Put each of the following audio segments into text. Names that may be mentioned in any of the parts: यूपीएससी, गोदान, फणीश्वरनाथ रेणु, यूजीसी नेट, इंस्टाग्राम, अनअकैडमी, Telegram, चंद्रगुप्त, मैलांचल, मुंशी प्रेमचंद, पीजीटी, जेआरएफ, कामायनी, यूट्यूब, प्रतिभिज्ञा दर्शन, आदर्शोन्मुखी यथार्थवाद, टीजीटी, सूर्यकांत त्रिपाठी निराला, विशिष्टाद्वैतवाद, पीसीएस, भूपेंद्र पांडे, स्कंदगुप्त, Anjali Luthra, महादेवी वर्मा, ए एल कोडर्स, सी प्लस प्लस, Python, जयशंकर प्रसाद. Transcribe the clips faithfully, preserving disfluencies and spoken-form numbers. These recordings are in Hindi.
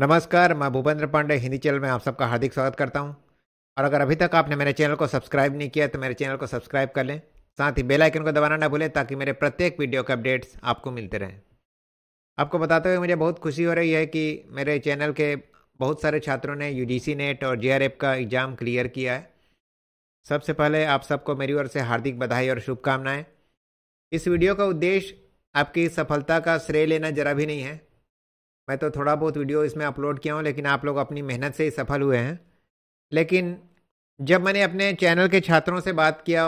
नमस्कार, मैं भूपेंद्र पांडे हिंदी चैनल में आप सबका हार्दिक स्वागत करता हूं। और अगर अभी तक आपने मेरे चैनल को सब्सक्राइब नहीं किया तो मेरे चैनल को सब्सक्राइब कर लें, साथ ही बेल आइकन को दबाना ना भूलें ताकि मेरे प्रत्येक वीडियो के अपडेट्स आपको मिलते रहें। आपको बताते हुए मुझे बहुत खुशी हो रही है कि मेरे चैनल के बहुत सारे छात्रों ने यूजीसी नेट और जेआरएफ का एग्ज़ाम क्लियर किया है। सबसे पहले आप सबको मेरी ओर से हार्दिक बधाई और शुभकामनाएँ। इस वीडियो का उद्देश्य आपकी सफलता का श्रेय लेना जरा भी नहीं है। मैं तो थोड़ा बहुत वीडियो इसमें अपलोड किया हूँ, लेकिन आप लोग अपनी मेहनत से ही सफल हुए हैं। लेकिन जब मैंने अपने चैनल के छात्रों से बात किया,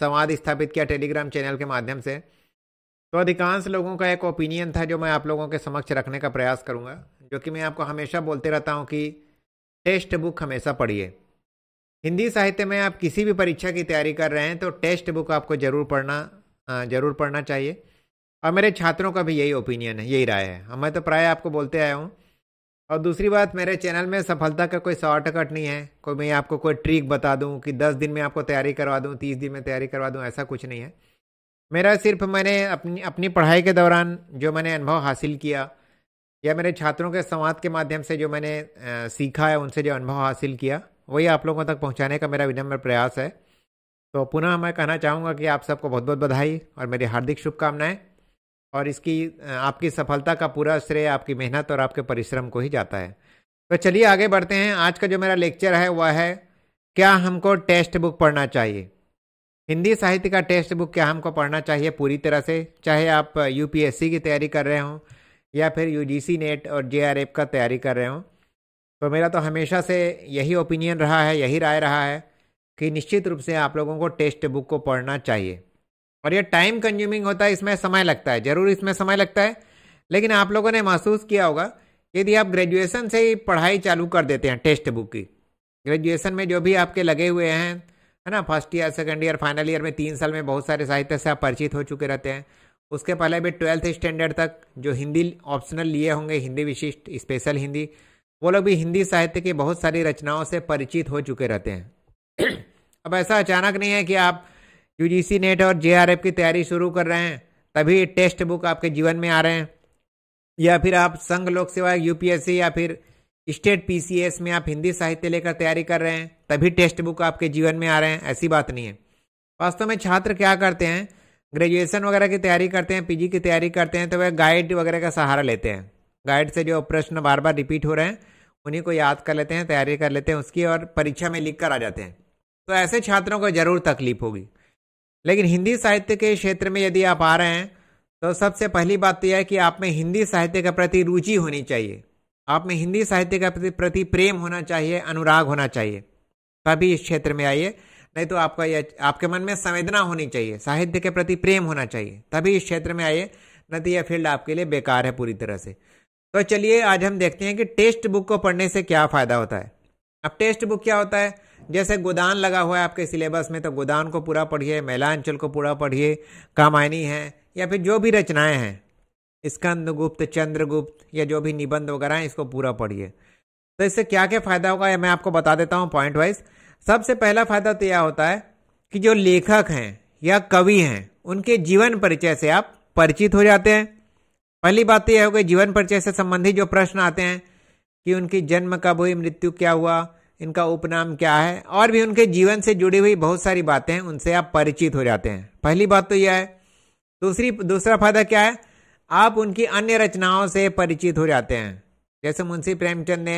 संवाद स्थापित किया टेलीग्राम चैनल के माध्यम से, तो अधिकांश लोगों का एक ओपिनियन था जो मैं आप लोगों के समक्ष रखने का प्रयास करूँगा। जो कि मैं आपको हमेशा बोलते रहता हूँ कि टेक्स्ट बुक हमेशा पढ़िए। हिंदी साहित्य में आप किसी भी परीक्षा की तैयारी कर रहे हैं तो टेक्स्ट बुक आपको ज़रूर पढ़ना ज़रूर पढ़ना चाहिए। और मेरे छात्रों का भी यही ओपिनियन है, यही राय है, और मैं तो प्राय आपको बोलते आया हूँ। और दूसरी बात, मेरे चैनल में सफलता का कोई शॉर्टकट नहीं है, कोई मैं आपको कोई ट्रिक बता दूँ कि दस दिन में आपको तैयारी करवा दूँ, तीस दिन में तैयारी करवा दूँ, ऐसा कुछ नहीं है। मेरा सिर्फ मैंने अपनी अपनी पढ़ाई के दौरान जो मैंने अनुभव हासिल किया या मेरे छात्रों के संवाद के माध्यम से जो मैंने सीखा है, उनसे जो अनुभव हासिल किया वही आप लोगों तक पहुँचाने का मेरा विनम्र प्रयास है। तो पुनः मैं कहना चाहूँगा कि आप सबको बहुत बहुत बधाई और मेरी हार्दिक शुभकामनाएँ। और इसकी आपकी सफलता का पूरा श्रेय आपकी मेहनत और आपके परिश्रम को ही जाता है। तो चलिए आगे बढ़ते हैं। आज का जो मेरा लेक्चर है वह है, क्या हमको टेक्स्ट बुक पढ़ना चाहिए? हिंदी साहित्य का टेक्स्ट बुक क्या हमको पढ़ना चाहिए पूरी तरह से? चाहे आप यूपीएससी की तैयारी कर रहे हों या फिर यूजीसी नेट और जेआरएफ का तैयारी कर रहे हों। तो मेरा तो हमेशा से यही ओपिनियन रहा है, यही राय रहा है कि निश्चित रूप से आप लोगों को टेक्स्ट बुक को पढ़ना चाहिए। और ये टाइम कंज्यूमिंग होता है, इसमें समय लगता है, ज़रूर इसमें समय लगता है। लेकिन आप लोगों ने महसूस किया होगा, यदि आप ग्रेजुएशन से ही पढ़ाई चालू कर देते हैं टेक्स्ट बुक की, ग्रेजुएशन में जो भी आपके लगे हुए हैं, है ना, first year, second year, final year में तीन साल में बहुत सारे साहित्य से आप परिचित हो चुके रहते हैं। उसके पहले भी ट्वेल्थ स्टैंडर्ड तक जो हिंदी ऑप्शनल लिए होंगे, हिंदी विशिष्ट, स्पेशल हिंदी, वो लोग भी हिंदी साहित्य की बहुत सारी रचनाओं से परिचित हो चुके रहते हैं। अब ऐसा अचानक नहीं है कि आप यूजीसी नेट और जेआरएफ की तैयारी शुरू कर रहे हैं तभी टेक्स्ट बुक आपके जीवन में आ रहे हैं, या फिर आप संघ लोक सेवा यूपीएससी या फिर स्टेट पीसीएस में आप हिंदी साहित्य लेकर तैयारी कर रहे हैं तभी टेक्स्ट बुक आपके जीवन में आ रहे हैं, ऐसी बात नहीं है। वास्तव में छात्र क्या करते हैं, ग्रेजुएशन वगैरह की तैयारी करते हैं, पीजी की तैयारी करते हैं, तो वह गाइड वगैरह का सहारा लेते हैं। गाइड से जो प्रश्न बार बार रिपीट हो रहे हैं उन्हीं को याद कर लेते हैं, तैयारी कर लेते हैं उसकी और परीक्षा में लिख कर आ जाते हैं। तो ऐसे छात्रों को ज़रूर तकलीफ होगी। लेकिन हिंदी साहित्य के क्षेत्र में यदि आप आ रहे हैं तो सबसे पहली बात तो यह है कि आप में हिंदी साहित्य के प्रति रुचि होनी चाहिए, आप में हिंदी साहित्य के प्रति प्रेम होना चाहिए, अनुराग होना चाहिए, तभी इस क्षेत्र में आइए। नहीं तो आपका यह आपके मन में संवेदना होनी चाहिए, साहित्य के प्रति प्रेम होना चाहिए, तभी इस क्षेत्र में आइए, नहीं तो यह फील्ड आपके लिए बेकार है पूरी तरह से। तो चलिए आज हम देखते हैं कि टेक्स्ट बुक को पढ़ने से क्या फ़ायदा होता है। अब टेक्स्ट बुक क्या होता है? जैसे गोदान लगा हुआ है आपके सिलेबस में, तो गोदान को पूरा पढ़िए, मैलांचल को पूरा पढ़िए, कामायनी है या फिर जो भी रचनाएं हैं, स्कंदगुप्त, चंद्रगुप्त या जो भी निबंध वगैरह हैं, इसको पूरा पढ़िए। तो इससे क्या क्या फ़ायदा होगा ये मैं आपको बता देता हूँ पॉइंट वाइज। सबसे पहला फ़ायदा तो यह होता है कि जो लेखक हैं या कवि हैं उनके जीवन परिचय से आप परिचित हो जाते हैं। पहली बात तो यह होगी, जीवन परिचय से संबंधित जो प्रश्न आते हैं कि उनकी जन्म कब हुई, मृत्यु क्या हुआ, इनका उपनाम क्या है, और भी उनके जीवन से जुड़ी हुई बहुत सारी बातें हैं, उनसे आप परिचित हो जाते हैं। पहली बात तो यह है। दूसरी दूसरा फायदा क्या है, आप उनकी अन्य रचनाओं से परिचित हो जाते हैं। जैसे मुंशी प्रेमचंद ने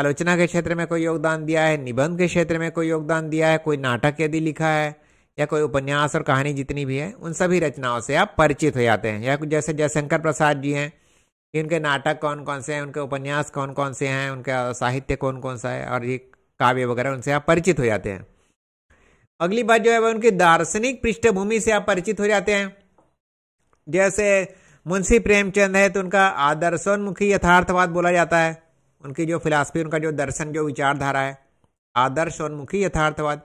आलोचना के क्षेत्र में कोई योगदान दिया है, निबंध के क्षेत्र में कोई योगदान दिया है, कोई नाटक यदि लिखा है या कोई उपन्यास और कहानी जितनी भी है, उन सभी रचनाओं से आप परिचित हो जाते हैं। या जैसे जयशंकर प्रसाद जी हैं, इनके नाटक कौन कौन से हैं, उनके उपन्यास कौन कौन से हैं, उनका साहित्य कौन कौन सा है और ये काव्य वगैरह, उनसे आप परिचित हो जाते हैं। अगली बात जो है वह उनकी दार्शनिक पृष्ठभूमि से आप परिचित हो जाते हैं। जैसे मुंशी प्रेमचंद है तो उनका आदर्शोन्मुखी यथार्थवाद बोला जाता है, उनकी जो फिलॉसफी, उनका जो दर्शन, जो विचारधारा है, आदर्शोन्मुखी यथार्थवाद।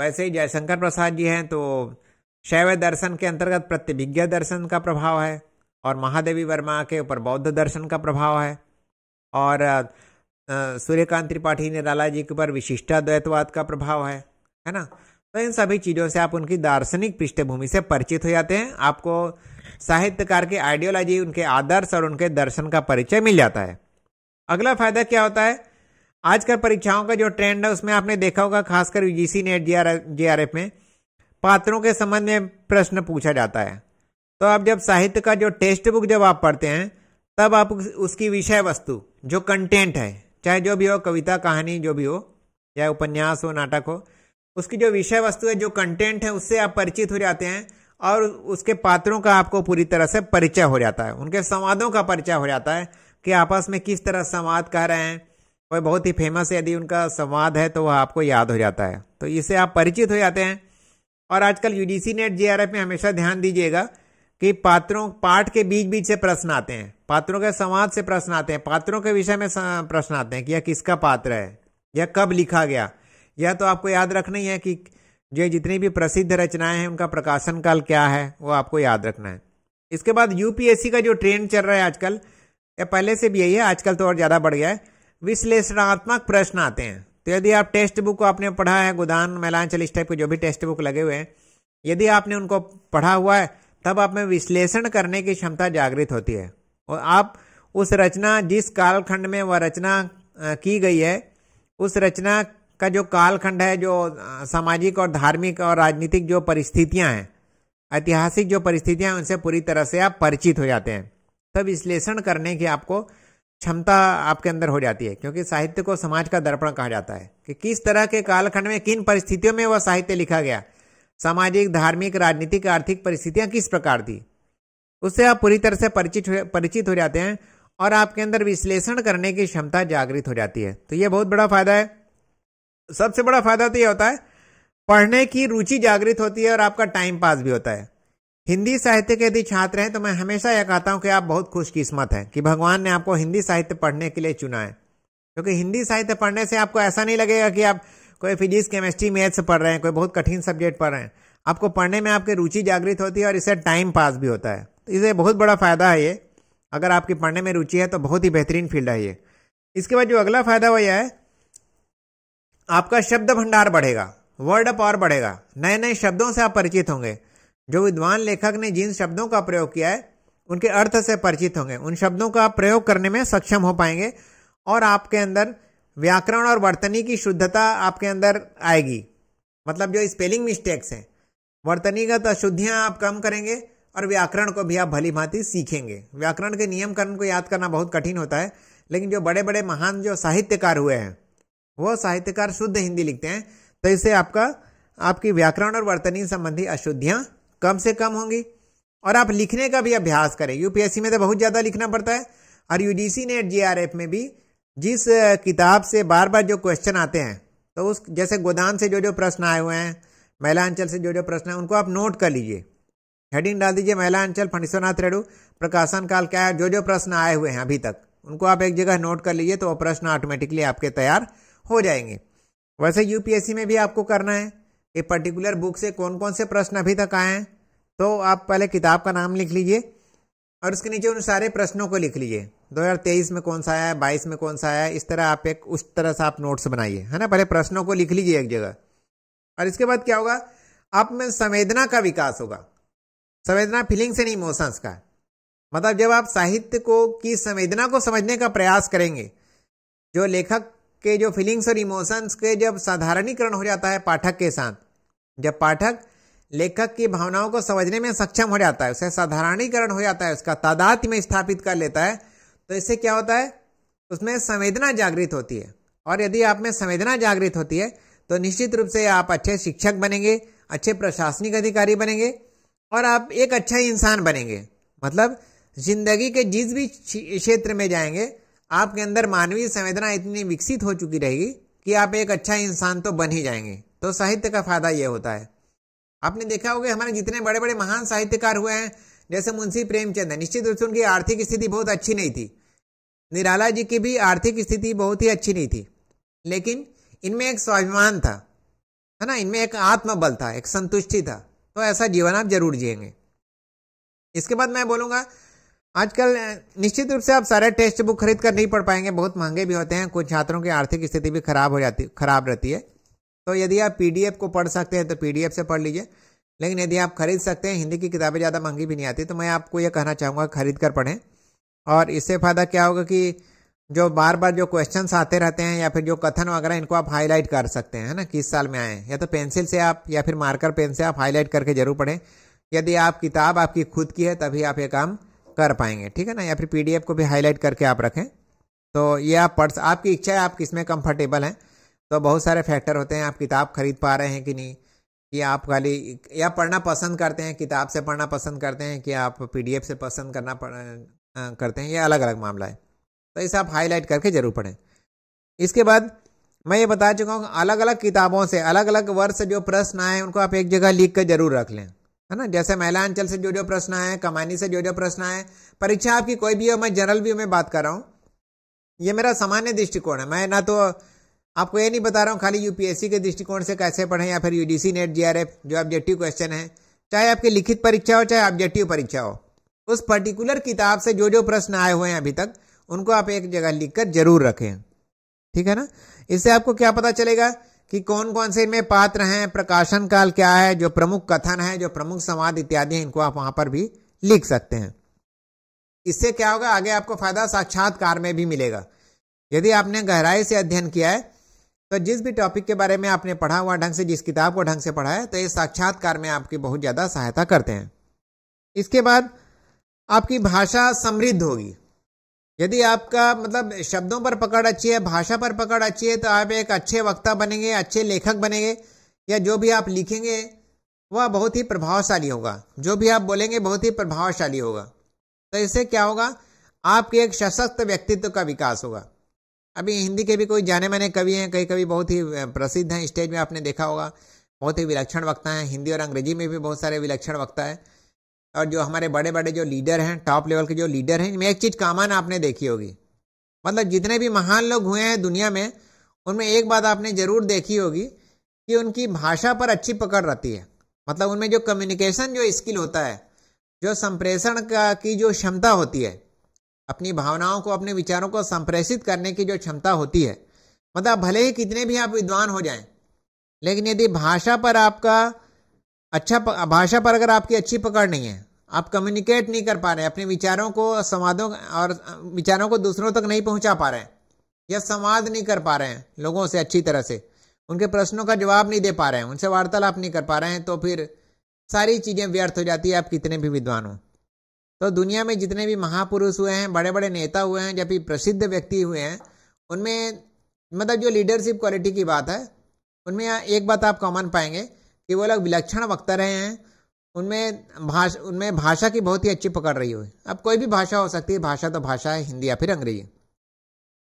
वैसे ही जयशंकर प्रसाद जी हैं तो शैव दर्शन के अंतर्गत प्रतिभिज्ञा दर्शन का प्रभाव है, और महादेवी वर्मा के ऊपर बौद्ध दर्शन का प्रभाव है, और सूर्यकांत त्रिपाठी निराला जी के ऊपर विशिष्टाद्वैतवाद का प्रभाव है, है ना। तो इन सभी चीज़ों से आप उनकी दार्शनिक पृष्ठभूमि से परिचित हो जाते हैं। आपको साहित्यकार के आइडियोलॉजी, उनके आदर्श और उनके दर्शन का परिचय मिल जाता है। अगला फायदा क्या होता है, आजकल परीक्षाओं का जो ट्रेंड है उसमें आपने देखा होगा खासकर यूजीसी नेट J R F में पात्रों के संबंध में प्रश्न पूछा जाता है। तो आप जब साहित्य का जो टेक्स्ट बुक जब आप पढ़ते हैं तब आप उसकी विषय वस्तु जो कंटेंट है, चाहे जो भी हो, कविता कहानी जो भी हो, चाहे उपन्यास हो नाटक हो, उसकी जो विषय वस्तु है जो कंटेंट है उससे आप परिचित हो जाते हैं और उसके पात्रों का आपको पूरी तरह से परिचय हो जाता है, उनके संवादों का परिचय हो जाता है कि आपस में किस तरह संवाद कह रहे हैं। कोई बहुत ही फेमस यदि उनका संवाद है तो वह आपको याद हो जाता है, तो इससे आप परिचित हो जाते हैं। और आजकल यूजीसी नेट J R F में हमेशा ध्यान दीजिएगा कि पात्रों पाठ के बीच बीच से प्रश्न आते हैं, पात्रों के संवाद से प्रश्न आते हैं, पात्रों के विषय में प्रश्न आते हैं कि यह किसका पात्र है, यह कब लिखा गया। यह तो आपको याद रखना ही है कि जो जितनी भी प्रसिद्ध रचनाएं हैं उनका प्रकाशन काल क्या है वो आपको याद रखना है। इसके बाद यूपीएससी का जो ट्रेंड चल रहा है आजकल, या पहले से भी यही है, आजकल तो और ज़्यादा बढ़ गया है, विश्लेषणात्मक प्रश्न आते हैं। तो यदि आप टेक्स्ट बुक को आपने पढ़ा है, गोदान मैलांचल इस टाइप के जो भी टेक्स्ट बुक लगे हुए हैं, यदि आपने उनको पढ़ा हुआ है तब आप में विश्लेषण करने की क्षमता जागृत होती है और आप उस रचना जिस कालखंड में वह रचना की गई है उस रचना का जो कालखंड है, जो सामाजिक और धार्मिक और राजनीतिक जो परिस्थितियां हैं, ऐतिहासिक जो परिस्थितियां हैं, उनसे पूरी तरह से आप परिचित हो जाते हैं। तब विश्लेषण करने की आपको क्षमता आपके अंदर हो जाती है, क्योंकि साहित्य को समाज का दर्पण कहा जाता है कि किस तरह के कालखंड में किन परिस्थितियों में वह साहित्य लिखा गया, सामाजिक धार्मिक राजनीतिक आर्थिक परिस्थितियाँ किस प्रकार थी, उससे आप पूरी तरह से परिचित परिचित हो जाते हैं और आपके अंदर विश्लेषण करने की क्षमता जागृत हो जाती है। तो ये बहुत बड़ा फायदा है। सबसे बड़ा फायदा तो ये होता है पढ़ने की रुचि जागृत होती है और आपका टाइम पास भी होता है। हिंदी साहित्य के यदि छात्र हैं तो मैं हमेशा यह कहता हूं कि आप बहुत खुशकिस्मत हैं कि भगवान ने आपको हिंदी साहित्य पढ़ने के लिए चुना है, क्योंकि हिंदी साहित्य पढ़ने से आपको ऐसा नहीं लगेगा कि आप कोई फिजिक्स केमिस्ट्री मैथ्स पढ़ रहे हैं, कोई बहुत कठिन सब्जेक्ट पढ़ रहे हैं। आपको पढ़ने में आपकी रुचि जागृत होती है और इससे टाइम पास भी होता है। तो इससे बहुत बड़ा फायदा है ये, अगर आपकी पढ़ने में रुचि है तो बहुत ही बेहतरीन फील्ड है ये। इसके बाद जो अगला फायदा हुआ यह है आपका शब्द भंडार बढ़ेगा, वर्ड पावर बढ़ेगा, नए नए शब्दों से आप परिचित होंगे। जो विद्वान लेखक ने जिन शब्दों का प्रयोग किया है उनके अर्थ से परिचित होंगे, उन शब्दों का आप प्रयोग करने में सक्षम हो पाएंगे और आपके अंदर व्याकरण और वर्तनी की शुद्धता आपके अंदर आएगी। मतलब जो स्पेलिंग मिस्टेक्स हैं, वर्तनीगत अशुद्धियाँ आप कम करेंगे और व्याकरण को भी आप भली भांति सीखेंगे। व्याकरण के नियम कानून को याद करना बहुत कठिन होता है, लेकिन जो बड़े बड़े महान जो साहित्यकार हुए हैं वो साहित्यकार शुद्ध हिंदी लिखते हैं, तो इससे आपका आपकी व्याकरण और वर्तनी संबंधी अशुद्धियाँ कम से कम होंगी और आप लिखने का भी अभ्यास करें। यूपीएससी में तो बहुत ज़्यादा लिखना पड़ता है और यूजीसी नेट J R F में भी जिस किताब से बार बार जो क्वेश्चन आते हैं, तो उस जैसे गोदान से जो जो प्रश्न आए हुए हैं, मैलांचल से जो जो प्रश्न है उनको आप नोट कर लीजिए, हेडिंग डाल दीजिए मैलांचल फणीश्वरनाथ रेणु प्रकाशन काल क्या है, जो जो प्रश्न आए हुए हैं अभी तक उनको आप एक जगह नोट कर लीजिए, तो वो प्रश्न ऑटोमेटिकली आपके तैयार हो जाएंगे। वैसे यूपीएससी में भी आपको करना है कि पर्टिकुलर बुक से कौन कौन से प्रश्न अभी तक आए हैं, तो आप पहले किताब का नाम लिख लीजिए और उसके नीचे उन सारे प्रश्नों को लिख लीजिए। दो हज़ार तेईस में कौन सा आया है, बाईस में कौन सा आया है, इस तरह आप एक उस तरह से आप नोट्स बनाइए, है ना। पहले प्रश्नों को लिख लीजिए एक जगह। और इसके बाद क्या होगा, आप में संवेदना का विकास होगा। संवेदना फीलिंग्स एंड इमोशंस का मतलब जब आप साहित्य को की संवेदना को समझने का प्रयास करेंगे, जो लेखक के जो फीलिंग्स और इमोशंस के जब साधारणीकरण हो जाता है पाठक के साथ, जब पाठक लेखक की भावनाओं को समझने में सक्षम हो जाता है, उसे साधारणीकरण हो जाता है, उसका तादात्म्य में स्थापित कर लेता है, तो इससे क्या होता है, उसमें संवेदना जागृत होती है। और यदि आप में संवेदना जागृत होती है तो निश्चित रूप से आप अच्छे शिक्षक बनेंगे, अच्छे प्रशासनिक अधिकारी बनेंगे और आप एक अच्छा इंसान बनेंगे। मतलब जिंदगी के जिस भी क्षेत्र में जाएंगे आपके अंदर मानवीय संवेदना इतनी विकसित हो चुकी रहेगी कि आप एक अच्छा इंसान तो बन ही जाएंगे। तो साहित्य का फायदा यह होता है। आपने देखा होगा हमारे जितने बड़े बड़े महान साहित्यकार हुए हैं, जैसे मुंशी प्रेमचंद, निश्चित रूप से उनकी आर्थिक स्थिति बहुत अच्छी नहीं थी, निराला जी की भी आर्थिक स्थिति बहुत ही अच्छी नहीं थी, लेकिन इनमें एक स्वाभिमान था, है ना, इनमें एक आत्मबल था, एक संतुष्टि था। तो ऐसा जीवन आप जरूर जिएंगे। इसके बाद मैं बोलूँगा आजकल निश्चित रूप से आप सारे टेक्स्ट बुक खरीद कर नहीं पढ़ पाएंगे, बहुत महंगे भी होते हैं, कुछ छात्रों की आर्थिक स्थिति भी खराब हो जाती खराब रहती है। तो यदि आप पीडीएफ को पढ़ सकते हैं तो पीडीएफ से पढ़ लीजिए, लेकिन यदि आप खरीद सकते हैं, हिंदी की किताबें ज़्यादा महंगी भी नहीं आती, तो मैं आपको ये कहना चाहूँगा खरीद कर पढ़ें। और इससे फ़ायदा क्या होगा कि जो बार बार जो क्वेश्चंस आते रहते हैं या फिर जो कथन वगैरह, इनको आप हाईलाइट कर सकते हैं, है ना, किस साल में आए, या तो पेंसिल से आप या फिर मार्कर पेन से आप हाईलाइट करके जरूर पढ़ें। यदि आप किताब आपकी खुद की है तभी आप ये काम कर पाएंगे, ठीक है ना, या फिर पीडीएफ को भी हाईलाइट करके आप रखें। तो ये आप पढ़, आपकी इच्छा है आप किस में कंफर्टेबल हैं। तो बहुत सारे फैक्टर होते हैं, आप किताब खरीद पा रहे हैं कि नहीं, कि आप खाली या पढ़ना पसंद करते हैं, किताब से पढ़ना पसंद करते हैं कि आप पीडीएफ से पसंद करना करते हैं, ये अलग अलग मामला है। तो इसे आप हाईलाइट करके जरूर पढ़ें। इसके बाद मैं ये बता चुका हूँ, अलग अलग किताबों से अलग अलग वर्ष से जो प्रश्न आए उनको आप एक जगह लिख कर जरूर रख लें, है ना। जैसे मैलांचल से जो जो प्रश्न आए, कामायनी से जो जो प्रश्न आए, परीक्षा आपकी कोई भी हो, मैं जनरल व्यू में बात कर रहा हूँ, ये मेरा सामान्य दृष्टिकोण है। मैं ना तो आपको ये नहीं बता रहा हूँ खाली यूपीएससी के दृष्टिकोण से कैसे पढ़ें या फिर यूजीसी नेट जेआरएफ जो ऑब्जेक्टिव क्वेश्चन है, चाहे आपकी लिखित परीक्षा हो चाहे ऑब्जेक्टिव परीक्षा हो, उस पर्टिकुलर किताब से जो जो प्रश्न आए हुए हैं अभी तक, उनको आप एक जगह लिख कर जरूर रखें, ठीक है ना। इससे आपको क्या पता चलेगा कि कौन कौन से इनमें पात्र हैं, प्रकाशन काल क्या है, जो प्रमुख कथन है, जो प्रमुख संवाद इत्यादि हैं, इनको आप वहां पर भी लिख सकते हैं। इससे क्या होगा, आगे आपको फायदा साक्षात्कार में भी मिलेगा। यदि आपने गहराई से अध्ययन किया है तो जिस भी टॉपिक के बारे में आपने पढ़ा हुआ ढंग से, जिस किताब को ढंग से पढ़ा है, तो ये साक्षात्कार में आपकी बहुत ज्यादा सहायता करते हैं। इसके बाद आपकी भाषा समृद्ध होगी। यदि आपका मतलब शब्दों पर पकड़ अच्छी है, भाषा पर पकड़ अच्छी है, तो आप एक अच्छे वक्ता बनेंगे, अच्छे लेखक बनेंगे, या जो भी आप लिखेंगे वह बहुत ही प्रभावशाली होगा, जो भी आप बोलेंगे बहुत ही प्रभावशाली होगा। तो इससे क्या होगा, आपके एक सशक्त व्यक्तित्व का विकास होगा। अभी हिंदी के भी कोई जाने माने कवि हैं, कई कवि बहुत ही प्रसिद्ध हैं, स्टेज में आपने देखा होगा, बहुत ही विलक्षण वक्ता हैं। हिंदी और अंग्रेजी में भी बहुत सारे विलक्षण वक्ता है। और जो हमारे बड़े बड़े जो लीडर हैं, टॉप लेवल के जो लीडर हैं, इनमें एक चीज़ कामन आपने देखी होगी, मतलब जितने भी महान लोग हुए हैं दुनिया में, उनमें एक बात आपने जरूर देखी होगी कि उनकी भाषा पर अच्छी पकड़ रहती है। मतलब उनमें जो कम्युनिकेशन जो स्किल होता है, जो संप्रेषण का की जो क्षमता होती है, अपनी भावनाओं को, अपने विचारों को संप्रेषित करने की जो क्षमता होती है, मतलब भले ही कितने भी आप विद्वान हो जाएं, लेकिन यदि भाषा पर आपका अच्छा, भाषा पर अगर आपकी अच्छी पकड़ नहीं है, आप कम्युनिकेट नहीं कर पा रहे, अपने विचारों को, संवादों और विचारों को दूसरों तक नहीं पहुंचा पा रहे हैं, या संवाद नहीं कर पा रहे हैं लोगों से अच्छी तरह से, उनके प्रश्नों का जवाब नहीं दे पा रहे हैं, उनसे वार्तालाप नहीं कर पा रहे हैं, तो फिर सारी चीज़ें व्यर्थ हो जाती है, आप कितने भी विद्वान हो। तो दुनिया में जितने भी महापुरुष हुए हैं, बड़े बड़े नेता हुए हैं, जब भी प्रसिद्ध व्यक्ति हुए हैं, उनमें मतलब जो लीडरशिप क्वालिटी की बात है, उनमें एक बात आप कॉमन पाएंगे कि वो लोग विलक्षण वक्ता रहे हैं, उनमें भाषा उनमें भाषा की बहुत ही अच्छी पकड़ रही हुई। अब कोई भी भाषा हो सकती है, भाषा तो भाषा है, हिंदी या फिर अंग्रेजी।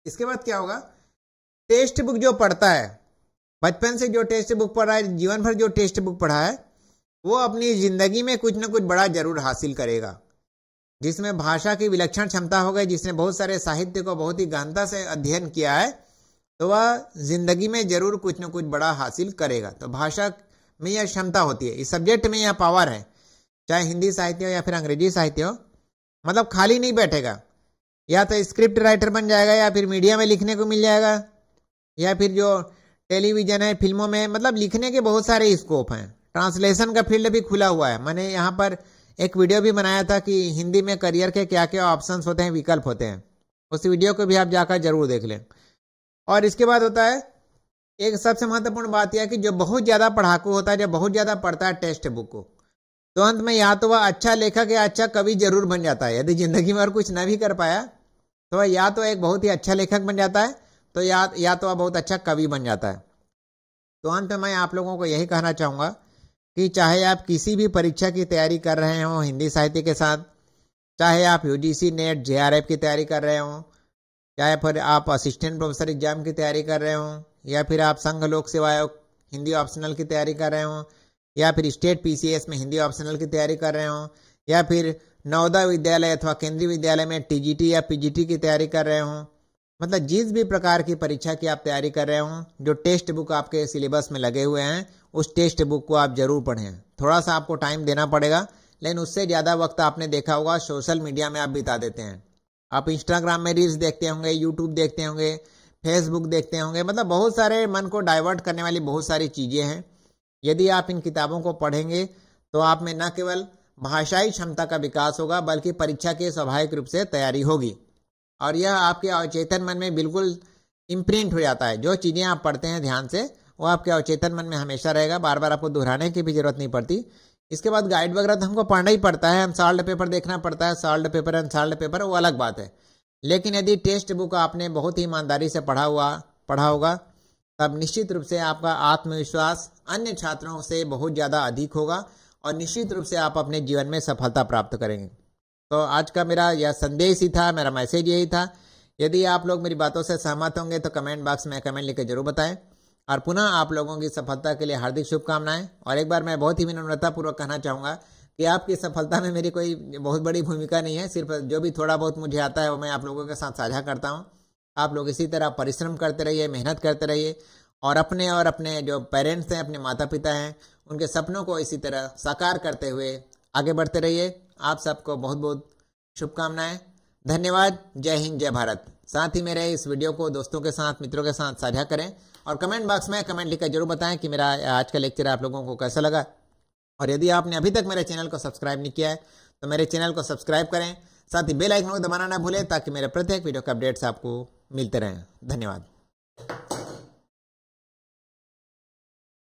इसके बाद क्या होगा, टेक्स्ट बुक जो पढ़ता है, बचपन से जो टेक्स्ट बुक पढ़ा है, जीवन भर जो टेक्स्ट बुक पढ़ा है, वो अपनी जिंदगी में कुछ ना कुछ बड़ा जरूर हासिल करेगा, जिसमें भाषा की विलक्षण क्षमता हो गई, जिसने बहुत सारे साहित्य को बहुत ही गहनता से अध्ययन किया है, तो वह जिंदगी में जरूर कुछ ना कुछ बड़ा हासिल करेगा। तो भाषा में यह क्षमता होती है, इस सब्जेक्ट में यह पावर है, चाहे हिंदी साहित्य हो या फिर अंग्रेजी साहित्य हो, मतलब खाली नहीं बैठेगा, या तो स्क्रिप्ट राइटर बन जाएगा, या फिर मीडिया में लिखने को मिल जाएगा, या फिर जो टेलीविजन है, फिल्मों में, मतलब लिखने के बहुत सारे स्कोप हैं। ट्रांसलेशन का फील्ड भी खुला हुआ है। मैंने यहाँ पर एक वीडियो भी बनाया था कि हिंदी में करियर के क्या क्या ऑप्शंस होते हैं, विकल्प होते हैं, उस वीडियो को भी आप जाकर जरूर देख लें। और इसके बाद होता है एक सबसे महत्वपूर्ण बात यह कि जो बहुत ज़्यादा पढ़ाकू होता है, जो बहुत ज़्यादा पढ़ता है टेक्स्ट बुक को, तो अंत में या तो वह अच्छा लेखक या अच्छा कवि जरूर बन जाता है। यदि जिंदगी में और कुछ ना भी कर पाया तो वह या तो एक बहुत ही अच्छा लेखक बन जाता है, तो या या तो वह बहुत अच्छा कवि बन जाता है। तो अंत में मैं आप लोगों को यही कहना चाहूँगा कि चाहे आप किसी भी परीक्षा की तैयारी कर रहे हो हिंदी साहित्य के साथ, चाहे आप यूजीसी नेट जेआरएफ की तैयारी कर रहे हो, चाहे फिर आप असिस्टेंट प्रोफेसर एग्जाम की तैयारी कर रहे हो, या फिर आप संघ लोक सेवा आयोग हिंदी ऑप्शनल की तैयारी कर रहे हो, या फिर स्टेट पीसीएस में हिंदी ऑप्शनल की तैयारी कर रहे हो, या फिर नवोदय विद्यालय अथवा केंद्रीय विद्यालय में टीजीटी या पीजीटी की तैयारी कर रहे हो, मतलब जिस भी प्रकार की परीक्षा की आप तैयारी कर रहे हो, जो टेक्स्ट बुक आपके सिलेबस में लगे हुए हैं, उस टेक्स्ट बुक को आप जरूर पढ़ें। थोड़ा सा आपको टाइम देना पड़ेगा, लेकिन उससे ज़्यादा वक्त आपने देखा होगा सोशल मीडिया में आप बिता देते हैं। आप इंस्टाग्राम में रील्स देखते होंगे, यूट्यूब देखते होंगे, फेसबुक देखते होंगे, मतलब बहुत सारे मन को डाइवर्ट करने वाली बहुत सारी चीज़ें हैं। यदि आप इन किताबों को पढ़ेंगे तो आप में न केवल भाषाई क्षमता का विकास होगा, बल्कि परीक्षा की स्वाभाविक रूप से तैयारी होगी। और यह आपके अवचेतन मन में बिल्कुल इम्प्रिंट हो जाता है। जो चीज़ें आप पढ़ते हैं ध्यान से वो आपके अवचेतन मन में हमेशा रहेगा, बार बार आपको दोहराने की भी जरूरत नहीं पड़ती। इसके बाद गाइड वगैरह तो हमको पढ़ना ही पड़ता है, अनसॉल्व्ड पेपर देखना पड़ता है, सॉल्व्ड पेपर अनसॉल्व्ड पेपर वो अलग बात है। लेकिन यदि टेक्स्ट बुक आपने बहुत ही ईमानदारी से पढ़ा हुआ पढ़ा होगा तब निश्चित रूप से आपका आत्मविश्वास अन्य छात्रों से बहुत ज़्यादा अधिक होगा और निश्चित रूप से आप अपने जीवन में सफलता प्राप्त करेंगे। तो आज का मेरा यह संदेश ही था, मेरा मैसेज यही था। यदि आप लोग मेरी बातों से सहमत होंगे तो कमेंट बॉक्स में कमेंट लिख के जरूर बताएं। और पुनः आप लोगों की सफलता के लिए हार्दिक शुभकामनाएं। और एक बार मैं बहुत ही विनम्रतापूर्वक कहना चाहूँगा कि आपकी सफलता में मेरी कोई बहुत बड़ी भूमिका नहीं है, सिर्फ जो भी थोड़ा बहुत मुझे आता है वो मैं आप लोगों के साथ साझा करता हूँ। आप लोग इसी तरह परिश्रम करते रहिए, मेहनत करते रहिए और अपने और अपने जो पेरेंट्स हैं, अपने माता पिता हैं, उनके सपनों को इसी तरह साकार करते हुए आगे बढ़ते रहिए। आप सबको बहुत बहुत शुभकामनाएं, धन्यवाद। जय हिंद, जय भारत। साथ ही मेरे इस वीडियो को दोस्तों के साथ, मित्रों के साथ साझा करें और कमेंट बॉक्स में कमेंट लिखकर जरूर बताएं कि मेरा आज का लेक्चर आप लोगों को कैसा लगा। और यदि आपने अभी तक मेरे चैनल को सब्सक्राइब नहीं किया है तो मेरे चैनल को सब्सक्राइब करें, साथ ही बेल आइकन को दबाना ना भूलें ताकि मेरे प्रत्येक वीडियो के अपडेट्स आपको मिलते रहें। धन्यवाद।